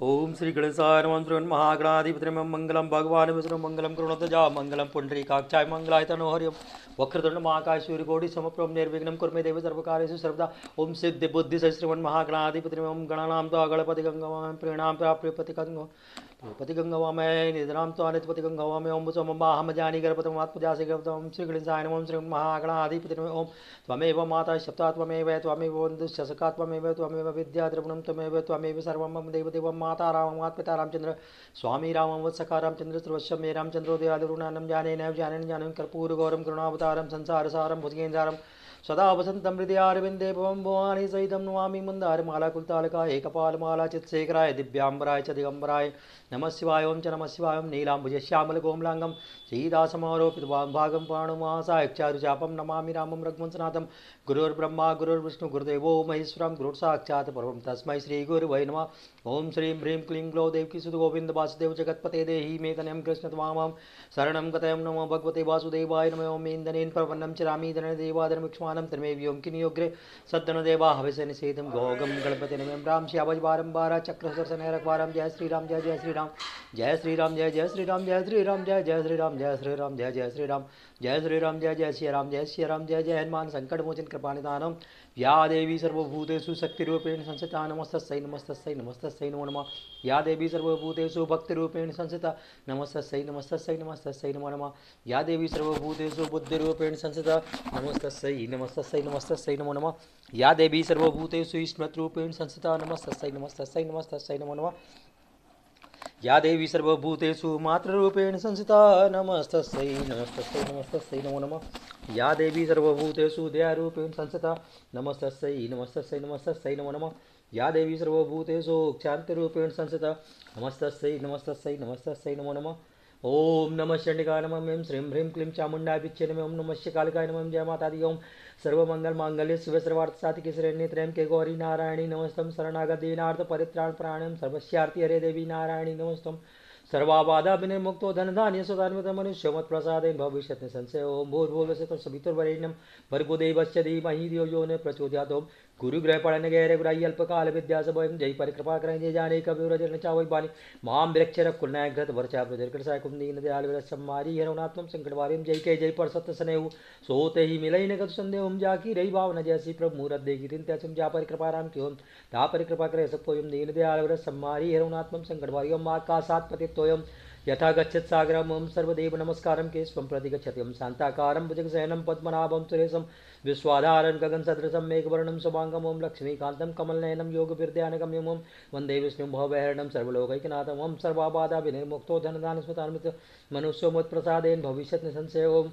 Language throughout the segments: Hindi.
ओम श्री गणेशाय नमः महागणाधिपतये नमः मंगलम भगवान विष्णु मंगलम करुणाध्वजा मंगलम पुंडरीकाक्षाय मंगलाय तनो हरिओं वक्रतुंड महाकाय सूर्यकोटि समप्रभ निर्विघ्नं कुरु देव सर्वकार्येषु सर्वदा ओम सिद्धि बुद्धि श्रीमन् महागणाधिपतये नमः गणानां त्वा गणपति गंगवामहे प्रीणां प्राप्यपति गंगवामहे निधनां त्वा नित्यपति गंगवामहे ओम सोममाहम जानी गणपतिं आत्मजासि गणपतिं श्री गणेशाय नमः श्रीमन् महागणाधिपतये नमः ओम त्वमेव माता सप्ता त्वमेव वन्दु शशका त्वमेव विद्या द्रविणं त्वमेव सर्वं मम देवदेवं माता राम माता रामचंद्र स्वामी राम वत्सका रामचंद्र सर्वस्व मे रामचंद्रो देवादुरुणानम जाने नैव जानन जानन कर्पूर गौरम करुणावतारम संसार सारम भुजगेन्द्रारम सदा वसंतम हृदयारविंदे पवम भवानी सहितं नमामि मंदार माला कुलतालकाय कपालमाला चित्सेकराय दिव्यांबराय च दिगंबराय नमः शिवाय ओम च नमः शिवाय ओम नीलांबुज श्यामल कोमलांगं सीतासमारोपित भागं पाणुमासाय चारुचापं नमामि रामं रघुवंशनाथं गुरुर्ब्रह्मा गुरुर्विष्णु गुरुदेवो महेश्वरं गुरुर्साक्षात् परं तस्मै श्रीगुरवे नमः ओं श्रीं ह्रीं क्लीं ग्लौ देवकीसुत गोविंद वासुदेव जगत्पते देहि मे तनयं कृष्ण त्वामहं शरणं गतये नमो भगवते वासुदेवाय नमः ओम इन्दनेन प्रपन्नं चरामि धनदेवाधर्मक्ष्माणं तन्मेव्यों किनियोग्रे सद्दनदेवा हविषे निषेधं गोगं गणपते नमः राम श्यामज बारंबार चक्रसरसनैरकवारं जय श्री राम जय जय श्री राम जय श्री राम जय जय श्री राम जय श्री राम जय जय श्री राम जय श्री राम जय जय श्री राम जय श्री राम जय जय श्री राम जय श्री राम जय जय हनुमान संकटमोचन कृपानिधानम या देवी सर्वभूतेषु शक्तिरूपेण संस्थिता नमस्तस्यै नमस्तस्यै नमस्तस्यै नमो नमः या देवी सर्वभूतेषु भक्तिरूपेण संस्थिता नमस्तस्यै नमस्तस्यै नमस्तस्यै नमो नमः या देवी सर्वभूतेषु बुद्धिरूपेण संस्थिता नमस्तस्यै नमस्तस्यै नमस्तस्यै नमो नमः या देवी सर्वभूतेषु स्मृतिरूपेण संस्थिता नमस्तस्यै नमस्तस्यै नमस्तस्यै नमो नमः या देवी सर्वभूतेषु मातृरूपेण संस्थिता नमस्तस्यै नमस्तस्यै नमस्तस्यै नमो नमः या देवी सर्वभूतेषु दयारूपेण संस्थिता नमस्तस्यै नमस्तस्यै नमस्तस्यै नमो नमः या देवी सर्वभूतेषु क्षान्तिरूपेण संस्थिता नमस्तस्यै नमस्तस्यै नमस्तस्यै नमो नमः ओम नमः चंडिकाय नमः ऐं श्रीं ह्रीं क्लीं चामुण्डा विच्चे नमः ओम नमः शिवकालिकाय नमः जय माता दी ओम सर्वमंगल मांगल्य शिव सर्वार्थ साधिके शरण्ये त्र्यंबके गौरी नारायणी नमस्तम शरणागत दीनार्थ परित्राण प्राणिम सर्वस्यार्थी हरे देवी नारायणी नमस्तम सर्वाबाधा विनिर्मुक्तो धनधान्य सुतान्वितं मनुष्योमत प्रसादेन भविष्यति संशय ओम भूर्भुवस्सुः सवितुर्वरेण्यं भर्गो देवस्य धीमहि धियो यो न प्रचोदयात् ओम गुरुग्रह पढ़ने गहरे गुराई अल्पकाल विद्या सब जय पर कृपा करें जय जाने कभी रजन चावल बानी माम वृक्ष रकुल नायक घृत वर्चा प्रजर साय कुंदी नदयाल सम्मारी हरुणात्म संकटवारी जय के जय पर सत्य सने सोते ही मिलई न कत संदेह हम जाकी रही भावना जैसी प्रभु मुहूर्त देगी दिन तुम जा पर कृपा राम क्यों ता पर कृपा करे सबको यम दीन दयाल सम्मारी हरुणात्म संकटवारी ओम आकाशात् पतितोयम यथा गच्छत् सागरम् ओम सर्वदेव नमस्कारं केशवं प्रति गच्छति ओम शान्ताकारं भुजगशयनं पद्मनाभं सुरेशं विश्वाधारं गगनसदृशं मेघवर्णं शुभाङ्गं ओम लक्ष्मीकान्तं कमलनयनं योगविद्यानगम्यं ओम वन्दे विष्णुं भवभयहरणं सर्वलोकैकनाथं ओम सर्वाबाधा विनिर्मुक्तो धनधान्यसुतान्वितं मनुष्योमत्प्रसादेन भविष्यति निःसंशय ओम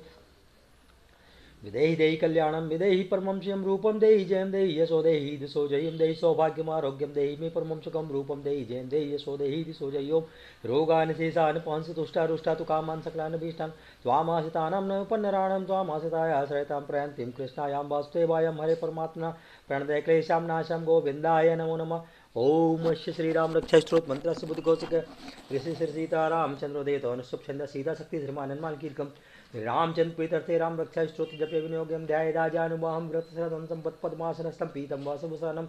विदेहि देहि कल्याणं विदेहि परमं श्रियं रूपं देहि जयं देहि यशो देहि दिशो जयं देहि सौभाग्यम आरोग्यम देहि मे परमं सुखं रूपं देहि जयं देहि यशो देहि दिशो जय ओम रोगान् शेषान् पांसि तुष्टा तु कामान् सकलान् भीष्टान् त्वामाश्रितानां न उपन्नराणां त्वामाश्रिताय आश्रयतां प्रयान्तिं कृष्णायां वासुदेवायं हरे परमात्मना प्रणतः क्लेशां नाशां गोविन्दाय नमो नमः ओम श्री श्रीराम रक्षा स्त्रोत मंत्र सुबुद्ध कौशिक ऋषि श्री सीतारामचंद्रो देतो अनुसुभ छंद सीता शक्ति श्रीमान हनुमान कीर्कम रामचंद्र प्रीतर्थे राम रक्षा स्त्रोत जप्य विनियोगम ध्याय राजानुवाहम व्रत श्रदम संपत पद्मासनस्थम पीतम वासुभूषणम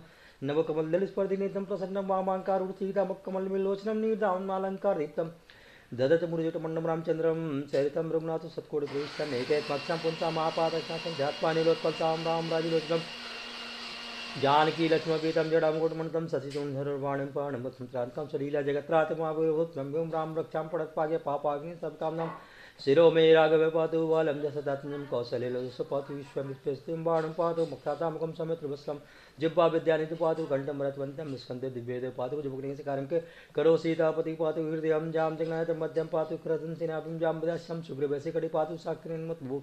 नवकमलदल स्पर्धिनेत्रम प्रसन्नं वामाङ्कारं कमललोचनं नीदावनालङ्कारदीप्तम् ददत मुरुजटमण्डं रामचंद्रम चरितं रघुनाथ सत्कोटिभूषणं एकैकमक्षं पुंसां महापातकं ध्यात्वानिलोत्पलसां राम राजलोचनं जानकी लक्ष्मीपीतं जडामुकुटमण्डितं शशिधुर्वाणिं पाणिभुजसंक्रान्तं सलीला जगत्रात्माविर्भूतं व्योम राम रक्षां पडत्पाग्य पापाग्निं सबकामनां शिरो मे राघव पातु बालं जसदात्मजं कौशल्यलोचसं पातु विश्वामित्रस्तं बाणं पातु मुक्तातामुखं समेत्रवस्त्रं जिब्वा विद्यानिधि पातु कंठं रत्वन्तं निष्कण्ठं दिव्येदं पातु जुभुकणेशकारं करो सीतापति पातु हृदयं जां जगन्नाथं मध्यं पातु करदं सेनापतिं जाम्बुदाश्यं सुग्रीवैसिकटि पातु साक्षिन्मुत्भु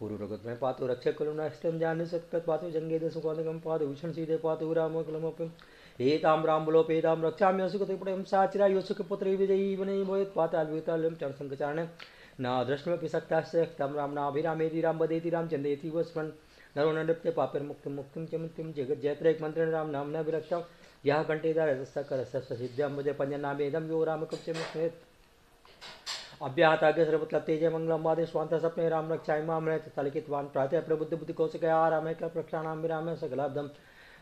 गुरुरगत में पातु रक्षक करुणाष्टम जाने सत्कृत पातु जंगे दसुकाधिकम पातु भूषण सीधे पातु राम कलमपम एताम रामबलोपेताम रक्षाम्य सुकृतपटम साचिरा योसुकपुत्री विजयी वने भवेत् पातालवितालम चरणसंकचारण न दृष्टमपि सक्तास्यक्तं राम नाभिरामेति राम वदेति रामचन्द्रेति वस्मन् नरो नृप्ते पापैर्मुक्तिं मुक्तिं च मुक्तिं जगज्जयत्रैक मन्त्रेण राम नाम्ना विरक्तं यः कण्ठेदारस्तकरस्तस्यसिद्ध्यं भज पञ्जनामेदं यो रामकवचं स्मरेत् अभ्याहताग्य सर्वतलतेज मंगलम वादे स्वांत सपने राम रक्षाय मामृत तलकितवान प्रातः प्रबुद्ध बुद्धि कौशिक आराम प्रक्षाणाम विराम सकलाब्धम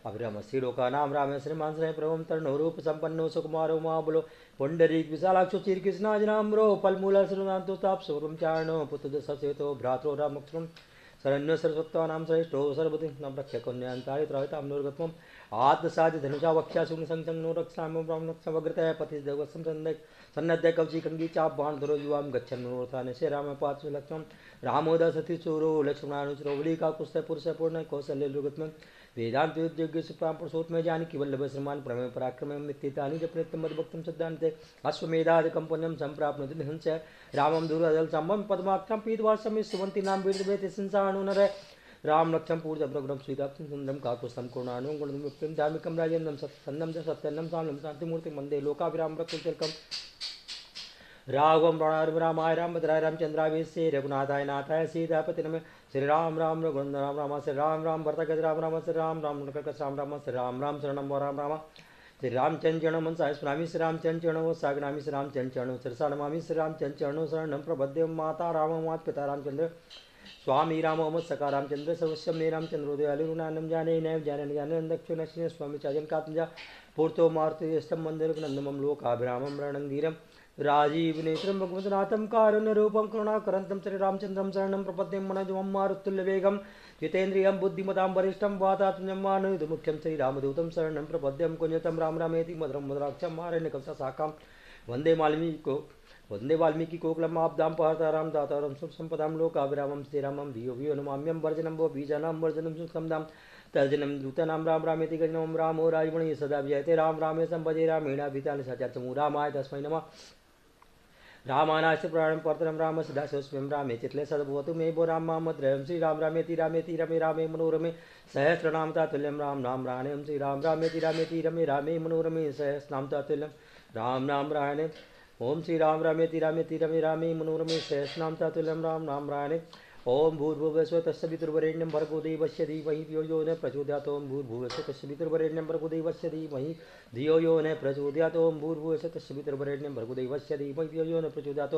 अभ्रमसी लोकानाम रामेश्वरी मानसरे प्रभुम तरणो रूप संपन्नो सुकुमारो महाबलो पुंडरीक विशालाक्षो श्रीकृष्णाजनाम्रो पलमूल सुरनांतो ताप सूर्यम चारणो पुत्रदससेतो भ्रात्रो रामक्षुण सरण्य सरस्वत्वानाम श्रेष्ठो सर्वति नमरक्ष कन्यांतारि त्रयताम नोर्गत्वम आत्मसाज धनुषा वक्षा सुग्न संसंग नोरक्षामो ब्राह्मणक्षवग्रतः पतिदेवस्सं सन्नद सन्नद्य कवची कंगी चाप बाण धरो युवाम गच्छन् नोरथाने से रामपात्सु लक्ष्मण रामोदसति सूरो लक्ष्मणानुचरो वलिका कुस्ते पुरुष पूर्ण कौशल्य लोगत्म वेदांत युद्ध सुप्राम पुरुषोत्तम में जान की वल्लभ श्रीमान प्रमेय पराक्रम मित्तानि जपनित्यम मद्भक्तम सिद्धांते अश्वमेधादि कंपन्यम संप्राप्नोति निहंस रामम दुर्जल संभम पद्माक्षम पीतवासम सुवंति नाम वीरवेति संसारणो नरे राम लक्ष्मण पूर्ण प्रग्रम श्रीदाप्तम सुंदरम काकुस्तम करुणानुं गुणमिप्तम धार्मिकम राजेन्द्रम सत्सन्नम सत्यन्नम सामलम शांतिमूर्ति मंदे लोकाभिराम रकुलचलकम राघवम राणारम रामाय रामभद्राय रामचंद्रावेश रघुनाथाय नाथाय सीतापति नमः श्री राम राम रघुनंदन राम राम श्री राम राम भरत गज राम राम श्री राम राम नृकस राम राम श्री राम राम शरणम राम राम श्री रामचंद्र चरण मनसा स्वामी श्री रामचंद्र चरणो सागनामी श्री रामचंद्र चरणो सिरसा नमामि श्री रामचंद्र चरणो शरणम प्रपद्ये माता राम मात पिता रामचंद्र स्वामी राम अमत सका रामचंद्र सर्वस्व मे रामचंद्रो दयालुनानम जाने नैव जाने ज्ञान दक्षिण स्वामी चाजन कात्मजा पूर्तो मारुति स्तम मंदिर नंदमम लोकाभिरामम रणंगीरम राजीव नेत्रम भगवतनाथम कारुण्य रूपम करुणाकरंतम श्री रामचंद्रम शरणम प्रपद्ये मनोजमं मारुतुल्य वेगम जितेन्द्रियम बुद्धिमतां वरिष्ठं वातात्म्यं मानुयुतमुख्यं श्री रामदूतं शरणं प्रपद्यं कुञ्जतं राम रामेति मधुरं मधुराक्षं मारण्यकं साकां वंदे वाल्मीकि कोकिलम् आब्दां पहर्तारां दातारं सुखसंपदां लोकाभिरामं श्रीरामं धियो भियो नमाम्यं वर्जनं वो बीजानां वर्जनं सुखसंपदां तर्जनम दूतानाम राम रामेति गजनम रामो राजमणि सदा विजयते राम रामे संभजे रामेण भीतानि सचतमु रामाय तस्मै नमः रामानाश्च प्राणं परतरं राम सदा स्वस्मिं रामे चित्ले सद्भवतु मे वो राम मामद्रयं श्रीराम रामेति रमे रामे मनोरमे सहस्रनाम तातुल्यं राम नाम राणेयं श्रीराम रामेति रमे रामे मनोरमे सहस्रनाम तातुल्यं राम नाम राणे ओम श्री रामेति रमे रामे मनोरमे सहस्रनाम तातुल्यं राम नाम राणे ओम भूर्भुवस्व तस्सवितुर्वरेण्यं भर्गो देवस्य धीमहि धियो यो न प्रचोदयात् ओम भूर्भुवस्व तस्सवितुर्वरेण्यं भर्गो देवस्य धीमहि धियो यो न प्रचोदयात् ओम भूर्भुवस्व तस्सवितुर्वरेण्यं भर्गो देवस्य धीमहि धियो यो न प्रचोदयात्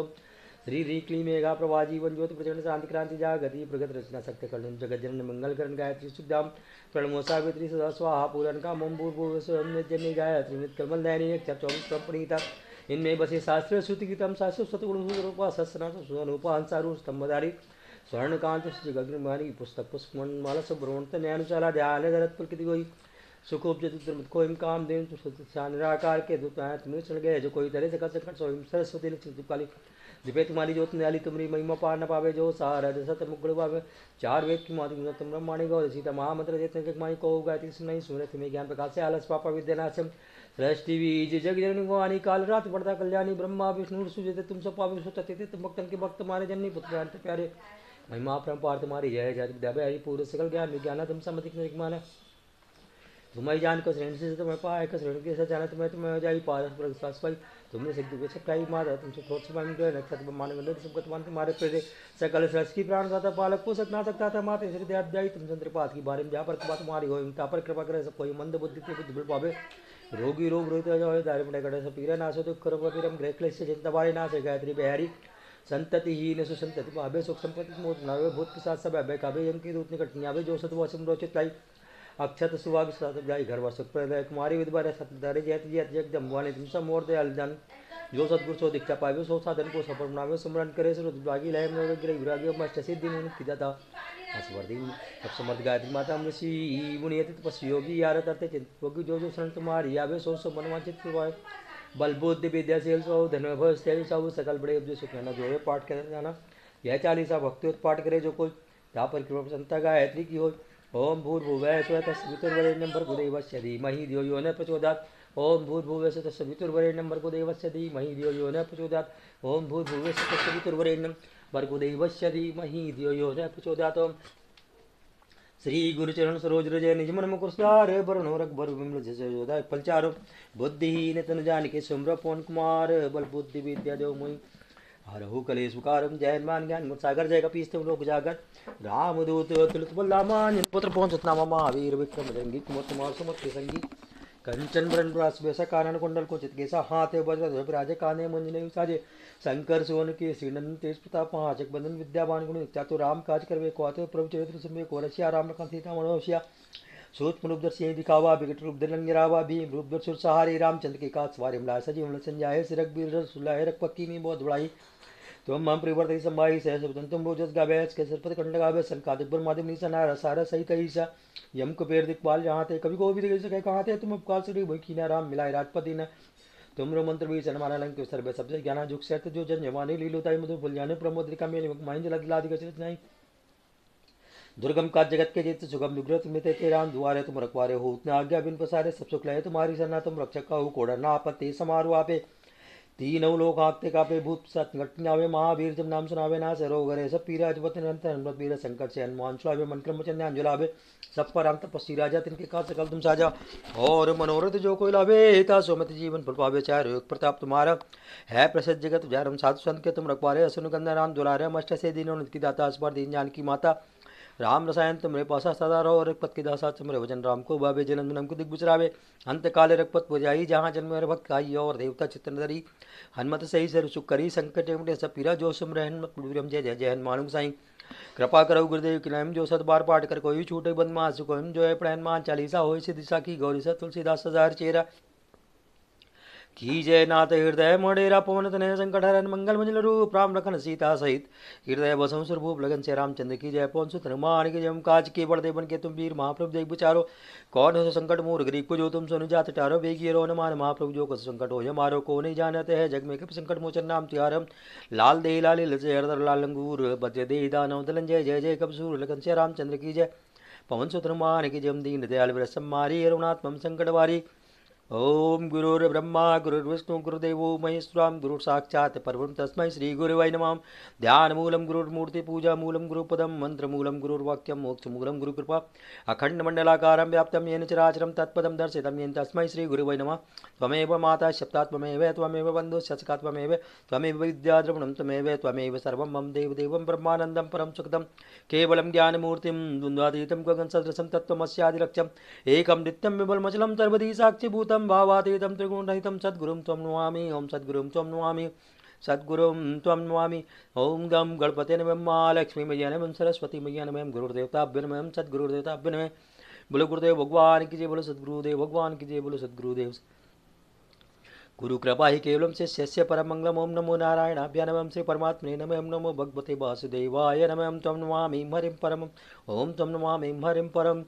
श्री री क्लीं मेघा प्रभा जीवन ज्योति प्रचंड शांति क्रांति जागृति प्रगत रचना शक्ति कर्ण जगत जनन मंगलकरण गायत्री सुखदाम प्रणमो सावित्री सदा स्वाहा पूरन का मम भूर्भुवस्व नित्यं गायत्री नित्यकर्म दैनी अक्षरचौम प्रणीता इनमें बसे शास्त्र श्रुति गीतम शास्त्र सतगुण रूपा सस्नाथ सुनोपा हंसारू स्तंभधारी स्वर्णकांत जगग्निमानी पुस्तक पुष्पमाला सुब्रवणत न्यानुशाला ध्यान धरतपुर गोई सुखोप जतुर्मुत को काम देन निराकार के तुम्हें चढ़ गए जो कोई तरह से कर सकता स्वयं सरस्वती लक्ष्मी दिपे तुम्हारी ज्योत न्याली तुम्हारी महिमा पार न पावे जो सहारा दशत मुगुण पावे चार वेद की माधु तुम ब्रह्माणी गौ सीता महामंत्र जैसे माई को गायत्री सुनाई सुने तुम्हें ज्ञान प्रकाश से आलस पापा विद्यानाशम सृष्टि बीज जग जननी काल रात पड़ता कल्याणी ब्रह्मा विष्णु सूर्य तुम सब पापी सोचते थे तुम भक्तन के भक्त तुम्हारे जननी पुत्र प्यारे महिमा परम्पार तुम्हारी जय जय दबे हरि पूर्व सकल ज्ञान विज्ञान तुम समधिक निर्माना तुम्हारी जान को श्रेणी से तुम्हें पाए को श्रेणी के साथ जाना तुम्हें हो जाई पार स्वास्थ्य तुमने सिद्ध के सकाई माता तुमसे थोड़ से मान गए नक्षत्र मान गए तुमको तुम्हारे तुम्हारे प्रेरे सकल सृष्टि की प्राण दाता पालक पोषक ना सकता था माता श्री दयाध्यायी तुम चंद्रपात की बारे में जहाँ पर कृपा तुम्हारी हो इनता पर कृपा करे सब कोई मंद बुद्धि के बुद्ध बल पावे रोगी रोग रोहित जाए दारे में कटे सब पीरा नाशो दुख करो पीरम ग्रह क्लेश से चिंता बारे नाश गायत्री बहरी संतति ही न सुसंतति भावे सुख संपत्ति मोद नावे भूत प्रसाद सब अभय कावे यम की दूत निकट नियावे जो सतवा समरोचिताई अक्षत सुभाग सतजाई घर व सुख प्रदाय कुमारी विधवा सतदारे जयति जयत जगदम वाले तुम सब मोर दयाल दान जो सदगुरु सो दीक्षा पावे सो साधन को सफल बनावे सुमरन करे सो दुर्भागी लय में ग्रह विरागी मष्ट सिद्धि मुनि की दाता असवर्दी सब समर्थ गायत्री माता ऋषि मुनि अति तपस्वी योगी यार करते चिंत योगी जो शरण तुम्हारी आवे सो सब मनवांचित करवाए बलबुद्धि विद्याशील सौ धनवय साहु सकल बड़े जो सुखना जो पाठ कर जाना यह चालीसा भक्ति पाठ करे जो कोई यहाँ पर कृपा संता गायत्री की हो ओम भूर्भुवः स्वः तस्वितुर्वरेण्यं भर्गो देवस्य धीमहि धियो यो न प्रचोदयात् ओम भूर्भुवः स्वः तस्वितुर्वरेण्यं भर्गो देवस्य धीमहि धियो यो न प्रचोदयात् ओम भूर्भुवः स्वः तस्वितुर्वरेण्यं भर्गो देवस्य धीमहि धियो यो न प्रचोदयात् श्री गुरुचरण सरोज रजय निजमन मुकुरसार वरुण रघुबर विमल जय फलचारु बुद्धिहीन तनु जानिके सुमर पवन कुमार बल बुद्धि विद्या देव मोहि हरहु कलेश सुकारम जय हनुमान ज्ञान गुण सागर जय कपीस्तव लोक जागर रामदूत तुलित बल रामायण पुत्र पवन सुत नाम महावीर विक्रम रंगी कुमार कुमार सुमति संगी कंचन बरन ब्रास बेसा कानन कुंडल को चित केसा हाथे वज्र राजे काने मंजने साजे शंकर सोन के श्रीनंदन तेज प्रताप महाजक बंदन विद्यावान गुण चातुर राम काज करवे को आते प्रभु चरित्र समय को रसिया राम लखन सीता मनोशिया सूक्ष्म रूपदर्शी दिखावा विकट रूप दलन गिरावा भीम रूपदर्शुर सहारे रामचंद्र के काज सवारे मिलाय सजीव मिल संजाय सिरक बीर सुलाय रखपक्की में बहुत बड़ाई तुम हम परिवर्तन संभाई सह सुन तुम रोजस गावे के सरपत खंड गावे संकादिपुर माध्यम निशा नारा सारा सही कही सा यम कुबेर दिखपाल जहाँ थे कभी को भी देख सके कहाँ थे तुम उपकाल सुरी भूखीना राम मिलाय राजपति न तुम रो मंत्र भी सन्माना लंक सर्वे सबसे ज्ञाना जुग सत जो जन जवानी लीलोताई मधु भूल जाने प्रमोद्रिका मेल महिंद लदिलादि नहीं दुर्गम का जगत के जीत सुगम विग्रत मित के राम दुआरे तुम रखवारे हो उतने आज्ञा बिन पसारे सब सुख लय तुम्हारी सरना तुम रक्षक का हो कोड़ा ना आपत्ति समारो आपे तीनों लोग आगते कापे भूत सत घटनावे महावीर जब नाम सुनावे ना सरो घरे सब पीरा अजपत निरंतर हनुमत वीर संकट से हनुमान सुलावे मन क्रम वचन ध्यान जुलावे सब पर राम तपस्वी राजा तिनके काज सकल तुम साजा और मनोरथ जो कोई लावे हिता सोमत जीवन फल पावे चार योग प्रताप तुम्हारा है प्रसिद्ध जगत जारम साधु संत के तुम रखवारे असनुगंधा राम दुलारे मष्ट से दीनों नित्य दाता अस्पर दीन जान की माता राम रसायन तुमरे पासा सदा रहो रघपत के दासा तुमरे भजन राम को बाबे जनम जनम को दिग्विचरावे अंत काले रघपत पुजाई जहाँ जन्म हर भक्त खाई और देवता चित्रधरी हनुमत सही सर सुख करी संकट एवटे सब पीरा जो सुमर हनुमत जय जय जय हनुमान साई कृपा करो गुरुदेव के नाम जो सत बार पाठ कर कोई छूटे बदमा सुको जो है प्रणमान चालीसा हो दिशा की गौरी सा तुलसीदास हजार चेहरा की जय नाथ हृदय मोडेरा पवन तनय संकट हरण मंगल मंजल रूप राम लखन सीता सहित हृदय बसम स्वरूप लगन से रामचंद्र की जय पवन सुत हनुमान की जय काज के बड़दे बन के तुम वीर महाप्रभु देख विचारो कौन हो संकट मोर ग्रीक को जो तुम सोनु जात टारो बेगी रो हनुमान महाप्रभु जो कस संकट हो मारो को नहीं जानते है जग में कप संकट मोचन नाम तिहारम लाल दे लाल लजय हरदर लाल अंगूर बजय दे दानव दलन जय जय जय कपसूर लखन से रामचंद्र की जय पवन सुत हनुमान की जय दीन दयाल विरसम मारी अरुणात्म संकट वारी ओम गुरुर् ब्रह्मा गुरुर्विष्णु गुरुदेवो महेश्वरा गुरु साक्षात् परब्रह्म तस्मै श्री गुरुवै नमः ध्यानमूलम गुरुर्मूर्ति पूजा मूलम गुरुपदम मंत्रमूलम गुरुर्वाक्यम मोक्षमूलम गुरुकृपा अखंडमंडलाकारं व्याप्तं येन चराचरं तत्पदं दर्शितं येन तस्मै श्री गुरुवै नमः त्वमेव माता शब्दात्ममेव त्वमेव बन्धु शतकात्ममेव त्वमेव विद्या द्रविणं त्वमेव त्वमेव सर्वं मम देवदेवं ब्रह्मानन्दं परं सुखदं केवलं ज्ञानमूर्तिं द्वन्द्वातीतं गगनसदृशं तत्त्वमस्यादिलक्ष्यं एकं नित्यं विमलमचलं सर्वदी साक्षिभूतम् भावातीतं त्रिगुणरहितं सद्गुरुं त्वं नमामि ओम सद्गुरुं त्वं नमामि सद्गुरुं त्वं नमामि ओम गम गणपते नमः महालक्ष्मी मय्या नमः सरस्वती मय्या नमः गुरुर्देवताभ्यो नमः सद्गुरुर्देवताभ्यो नमः बोलो गुरुदेव भगवान की जय बोलो सद्गुरुदेव भगवान की जय बोलो सद्गुरुदेव गुरु कृपा ही केवलम से शिष्य परम मंगलम ओम नमो नारायणाभ्य नमः श्री परमात्मने नमः नमो भगवते वासुदेवाय नमः त्वं नमामि हरिं परम ओम त्वं नमामि हरिं परम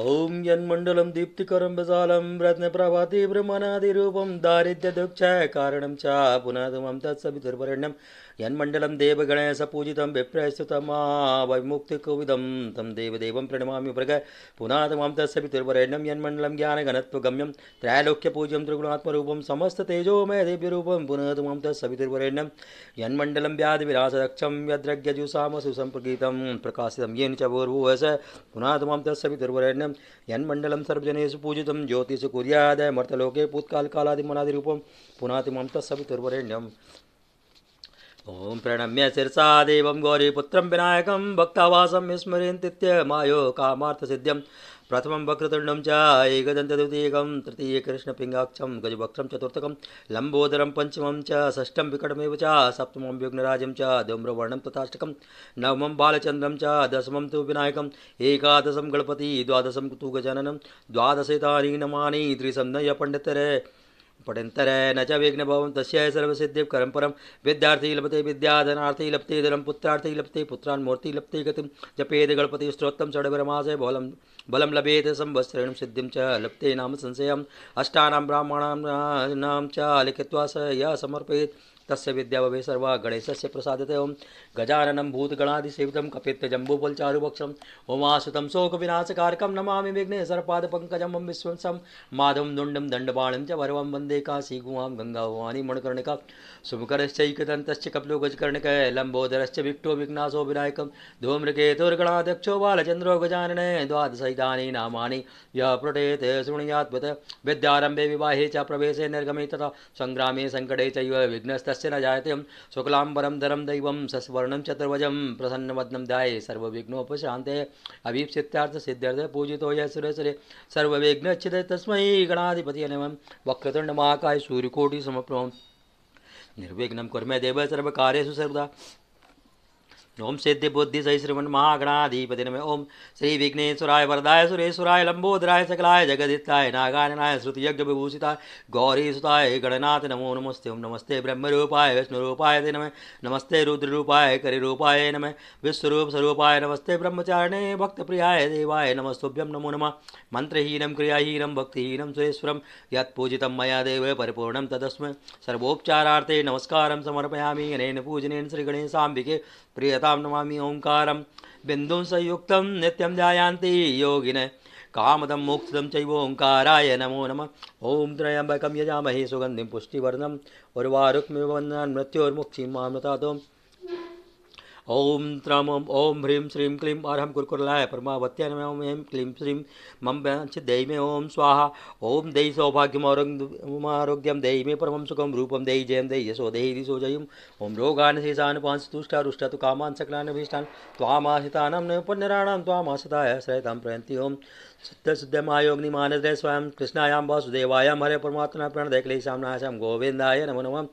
ओम यन्मंडलम दीप्तिकरं विशालं रत्नप्रभाति ब्रह्मणादिरूपं दारिद्र्यदुःखक्षय कारणं च पुनर्मम तत्सवितुर्वरेण्यं यन्मंडलं देवगणेशपूजितं विप्रस्तुतं विमुक्तिकोविदं तं देवदेवं प्रणमामि प्रग पुनर्मम तत्सवितुर्वरेण्यं यन्मंडलं ज्ञानगणत्वगम्यं त्रैलोक्यपूज्यं त्रिगुणात्मरूपं समस्ततेजोमय दिव्यरूपं पुनर्मम तत्सवितुर्वरेण्यं यन्मंडलं व्याधिविलासदक्षं यद्रग्यजुषामसुसंप्रगीतं प्रकाशितं येन च भूर्भुवः पुनर्मम तत्सवितुर्वरेण्यं यन्मंडलं सर्वजनेषु पूजितं ज्योतिषु कुर्याद मर्तलोके भूत्कालकालादिमनादिरूपं पुनातिमं तत्सवितुर्वरेण्यम् ओं प्रणम्य शिरसा देवं गौरीपुत्रं विनायकं भक्तावासं विस्मरेन्तीत्य मायो कामार्थसिद्ध्यं प्रथमं वक्रतुण्डं च एकदन्तद्वितीयकं तृतीयकृष्णपिङ्गाक्षं गजवक्त्रं चतुर्थकं लम्बोदरं पंचमं च षष्ठं विकटमेव च सप्तमं विघ्नराजं च धूम्रवर्णं तथाष्टकं नवमं बालचन्द्रं च दशमं तु विनायकं एकादशं गणपति द्वादशं तु गजाननं द्वादशैतानि नमानि त्रिसंज्ञय पण्डितरे पठंतर न च विघ्नभवं तस्य सर्वसिद्धिं करं परं विद्यार्थी लभते विद्याधनार्थी लभते धनं पुत्रार्थी लभते पुत्रान् मूर्ति लभते गतिं जपेद गणपति स्तोत्रं षड्भरमासे बलं बलं लभेत संवत्सरेण सिद्धिं च लभते नाम संशयम् अष्टानां ब्राह्मणानां नाम च लिखित्वा स यः समर्पयेत् तस्य विद्या भवे सर्वा गणेशस्य प्रसादते ओं गजाननं भूतगणादिसेवितं कपित्तजम्बूफलचारुभक्षं उमासुतं शोकविनाशकारकं नमामि विघ्नेश्वरपादपङ्कजं विश्वंसं माधवं दुण्डं दण्डबाणं च भर्वं वन्दे काशीगुहां गङ्गाभवानी मणिकर्णिकां शुभकरश्चैकदन्तश्च कपिलो गजकर्णिकः लम्बोदरश्च विक्टो विघ्नाशो विनायकं धूम्रकेतुर्गणाध्यक्षो बालचन्द्रो गजानने द्वादशैतानि नामानि यः पठेत् शृणुयात्वत् विद्यारम्भे विवाहे च प्रवेशे निर्गमे तथा सङ्ग्रामे सङ्कटे चैव विघ्नस्तस्य न जायते शुक्लांबरम धरम दैवम सस्वर्णम चतुर्भुजम प्रसन्नवदनं ध्याये सर्वविघ्नोपशान्ते अभीप्सितार्थ सिद्ध्यर्थ पूजितो यः सुरेश्वरः सर्वविघ्नच्छिदे तस्मै गणाधिपतये नमः वक्रतुण्ड महाकाय सूर्यकोटि समप्रभं निर्विघ्नं कुरु मे देव सर्वकार्येषु सर्वदा ओम सिद्धि बुद्धि सही श्रीमन महागणाधिपति नमः ओम श्री विघ्नेश्वराय वरदाय सुरेश्वराय लंबोदराय सकलाय जगदित्ताय नागाननाय श्रुतियज्ञ विभूषिताय गौरीसुताय गणनाथ नमो नमस्ते ओम नमस्ते ब्रह्मरूपाय विष्णुरूपाय ते नमः नमस्ते रुद्ररूपाय करिरूपाय नमः विश्वरूप स्वरूपाय नमस्ते ब्रह्मचारिणे भक्तप्रियाय देवाय नमस्तुभ्यं नमो नमः मंत्रहीनं क्रियाहीनं भक्तिहीनं सुरेश्वरं यत्पूजितं मया देव परिपूर्णं तदस्मै सर्वोपचारार्थे नमस्कारं समर्पयामि अनेन पूजनेन श्री गणेशाम्बिके प्रिय नमामि ओंकारं बिंदुं संयुक्तं नित्यं ध्यायन्ति योगिनः कामदं मोक्षदं चैव ओंकाराय नमो नमः ओं त्र्यम्बकं यजामहे सुगन्धिं पुष्टिवर्धनम् उर्वारुकमिव वन्दामि मृत्योर्मुक्षीं मामृतात् ओम त्रम ओं ह्रीं श्रीं क्लीं अर्हं कुरकुरलाय परमावत्यै नमः ओं ऐं क्लीं श्रीं मम वाञ्छितं देहि मे ओं स्वाहा ओं देहि सौभाग्यम् आरोग्यं देहि मे परमं सुखं रूपं देहि जयं देहि यशो देहि दिशो जयं ओं रोगान् शेषान् पांशतुष्टारुष्टा तु कामान् सकलान् अभीष्टान् त्वामाश्रितानां न पुण्यराणां त्वामाश्रिताय श्रयतां प्रयन्ति ओं सिद्धसिद्धमायोऽग्निमानदे स्वयं कृष्णायां वासुदेवायां हरे परमात्मना प्रणदक्लेशां नाशां गोविन्दाय नमो नमः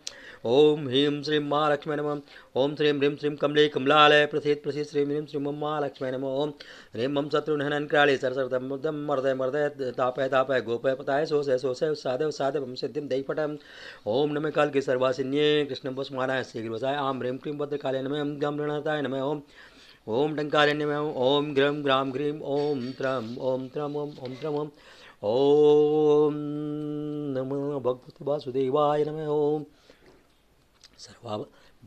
ओं ह्रीं श्रीं महालक्ष्मी नमः ओं श्रीं ह्रीं श्रीं कमले कमलालय प्रसीद प्रसीद श्रीं ह्रीं श्रीं महालक्ष्मी नमः ओं ह्रीं मम शत्रुघ्नहनन् क्राले सरसरदं मर्दय मर्दय तापय तापय गोपय पताय सोसय सोसय साधव साधव मम सिद्धिं देहि पटं ओं नमः कालके सर्वासिन्ये कृष्णं वसमानाय श्रीगुरुवसाय आं ह्रीं क्लीं भद्रकाले नमः ॐ गं रणताय नमः ओं ओं टंकारे नमः ओं ग्रं ग्रां ग्रीं ओं त्रं ओं त्रं ओं त्रं ओं नमः भगवते वासुदेवाय नमः ओं सर्वा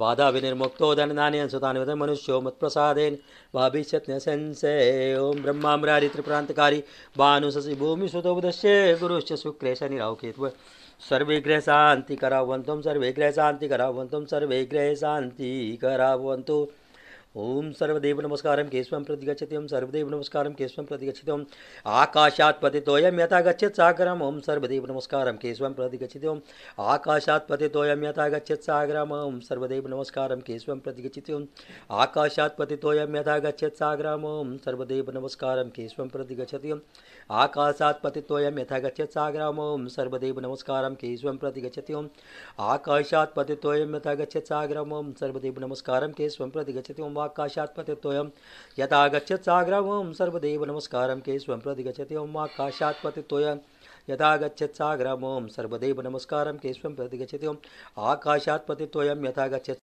बाधा विनिर्मुक्तो धनधान्येन सुतान्वित मनुष्यो मत्प्रसादेन भविष्यत् न संशयः ओं ब्रह्मा मुरारी त्रिप्रान्तकारी भानुशशि भूमिसुतोपदश्ये गुरुश्च शुक्रेश निराहुकेतुः सर्वे ग्रहे शान्ति करावन्तु ओम सर्वदेव नमस्कारं केशवं प्रति गच्छति ओम सर्वदेव नमस्कारं केशवं प्रति गच्छति ओम आकाशात् पतितोऽयं यथा गच्छेत् सागरम् ओम सर्वदेव नमस्कारं केशवं प्रति गच्छति ओम आकाशात् पतितोऽयं यथा गच्छेत् सागरम् ओम सर्वदेव नमस्कारं केशवं प्रति गच्छति ओम आकाशात् पतितोऽयं यथा गच्छेत् सागरम् ओम सर्वदेव नमस्कारं केशवं प्रति गच्छति ओम आकाशात् पतितोऽयं यथा गच्छेत् सागरम् ओम सर्वदेव नमस्कारं केशवं प्रति गच्छति ओम आकाशात् पतितोऽयं यथा गच्छेत् सागरम् ओम सर्वदेव नमस्कारं केशवं प्रति गच्छति ओम आकाशात् पतितोऽयं यथा गच्छेत् सागरम् ओं सर्वदेव नमस्कारं केशवं प्रति गच्छति ओम आकाशात् पतितोऽयं यथा गच्छेत् सागरम् ओं सर्वदेव नमस्कारं केशवं प्रति गच्छति ओम आकाशात् पतितोऽयं यथा गच्छेत्